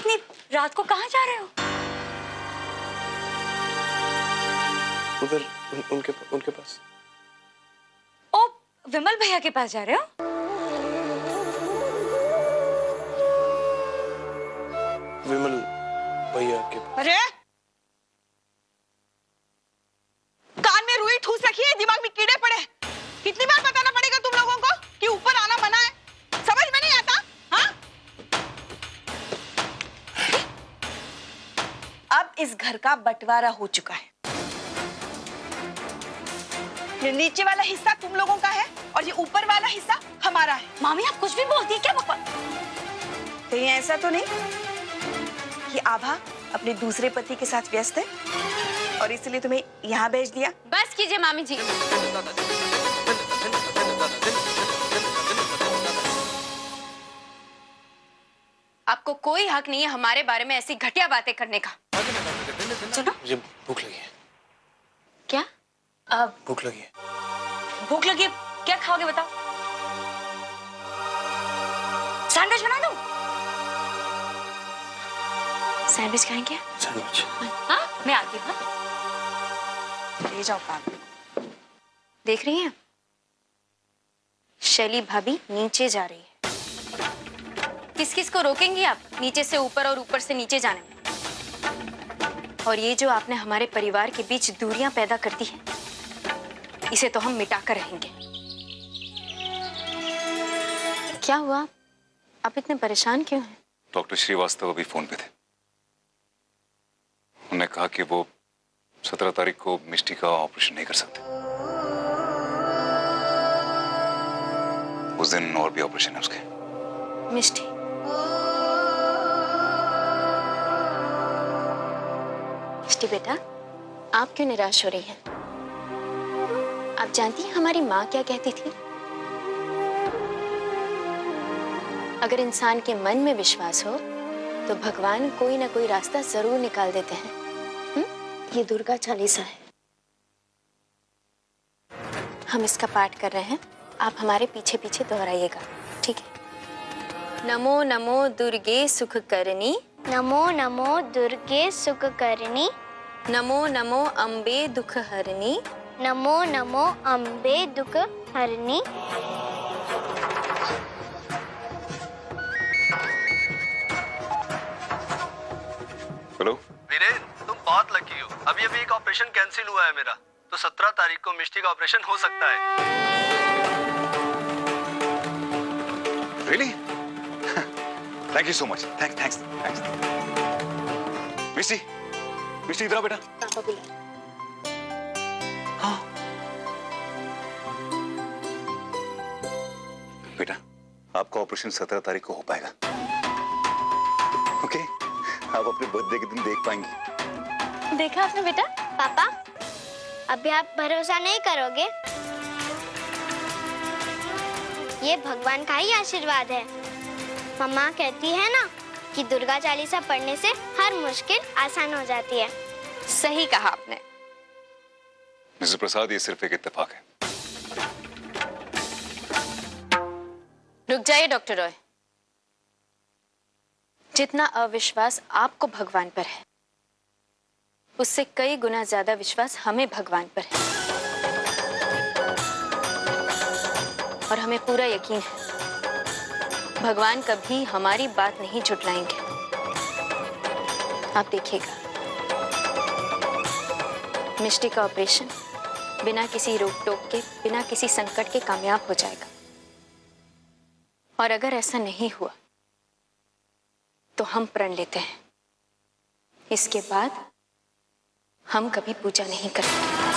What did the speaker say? इतनी रात को कहाँ जा रहे हो? उधर उनके पास। ओ, विमल भैया के पास जा रहे हो? विमल भैया के पास। अरे कान में रुई ठूस रखी है, दिमाग में कीड़े पड़े। कितनी बार बताना पड़ेगा तुम लोगों को कि ऊपर आना मना है? समझ में नहीं आता? हाँ? अब इस घर का बंटवारा हो चुका है। ये नीचे वाला हिस्सा तुम लोगों का है और ये ऊपर वाला हिस्सा हमारा है। मामी आप कुछ भी बोलती है क्या? कहीं ऐसा तो नहीं कि आभा अपने दूसरे पति के साथ व्यस्त है और इसलिए तुम्हें यहाँ भेज दिया? बस कीजिए मामी जी। आपको कोई हक नहीं है हमारे बारे में ऐसी घटिया बातें करने का। सुनो, मुझे भूख लगी है। क्या? भूख लगी है। भूख लगी है? क्या खाओगे बताओ? सैंडविच बना दूं? सैंडविच खाएंगे? सैंडविच। हाँ मैं आती हूँ। ले जाओ पापा। देख रही हैं? शैली भाभी नीचे जा रही है। किस किस को रोकेंगी आप नीचे से ऊपर और ऊपर से नीचे जाने में? और ये जो आपने हमारे परिवार के बीच दूरियां पैदा कर दी है, इसे तो हम मिटा कर रहेंगे। क्या हुआ? आप इतने परेशान क्यों हैं? डॉक्टर श्रीवास्तव अभी फोन पे थे। उन्होंने कहा कि वो 17 तारीख को मिष्टी का ऑपरेशन नहीं कर सकते। उस दिन और भी ऑपरेशन है उसके। मिष्टी? मिष्टी बेटा, आप क्यों निराश हो रही हैं? आप जानती हैं हमारी माँ क्या कहती थी? अगर इंसान के मन में विश्वास हो तो भगवान कोई ना कोई रास्ता जरूर निकाल देते हैं। ये दुर्गा चालीसा है, हम इसका पाठ कर रहे हैं। आप हमारे पीछे पीछे दोहराइएगा, ठीक है? नमो नमो दुर्गे सुख करनी, नमो नमो दुर्गे सुख करनी, नमो नमो अम्बे दुख हरनी, नमो नमो अम्बे दुख हरनी। हेलो विरेन, तुम बहुत लकी हो। अभी अभी एक ऑपरेशन कैंसिल हुआ है मेरा, तो 17 तारीख को मिष्टी का ऑपरेशन हो सकता है। Really? Thank you so much. Thanks. Mishti, Mishti इधर बेटा। पापा बुला। हाँ बेटा, आपका ऑपरेशन 17 तारीख को हो पाएगा। ओके, आप अपने बर्थडे के दिन देख पाएंगी। देखा आपने बेटा? पापा अभी आप भरोसा नहीं करोगे, ये भगवान का ही आशीर्वाद है। मम्मा कहती है ना कि दुर्गा चालीसा पढ़ने से हर मुश्किल आसान हो जाती है। सही कहा आपने मिस्टर प्रसाद, ये सिर्फ एक इत्तेफाक है। रुक जाइए डॉक्टर रॉय। जितना अविश्वास आपको भगवान पर है, उससे कई गुना ज्यादा विश्वास हमें भगवान पर है। और हमें पूरा यकीन है भगवान कभी हमारी बात नहीं झुटलाएंगे। आप देखिएगा, मिष्टी का ऑपरेशन बिना किसी रोक टोक के, बिना किसी संकट के कामयाब हो जाएगा। और अगर ऐसा नहीं हुआ तो हम प्रण लेते हैं इसके बाद हम कभी पूजा नहीं करेंगे।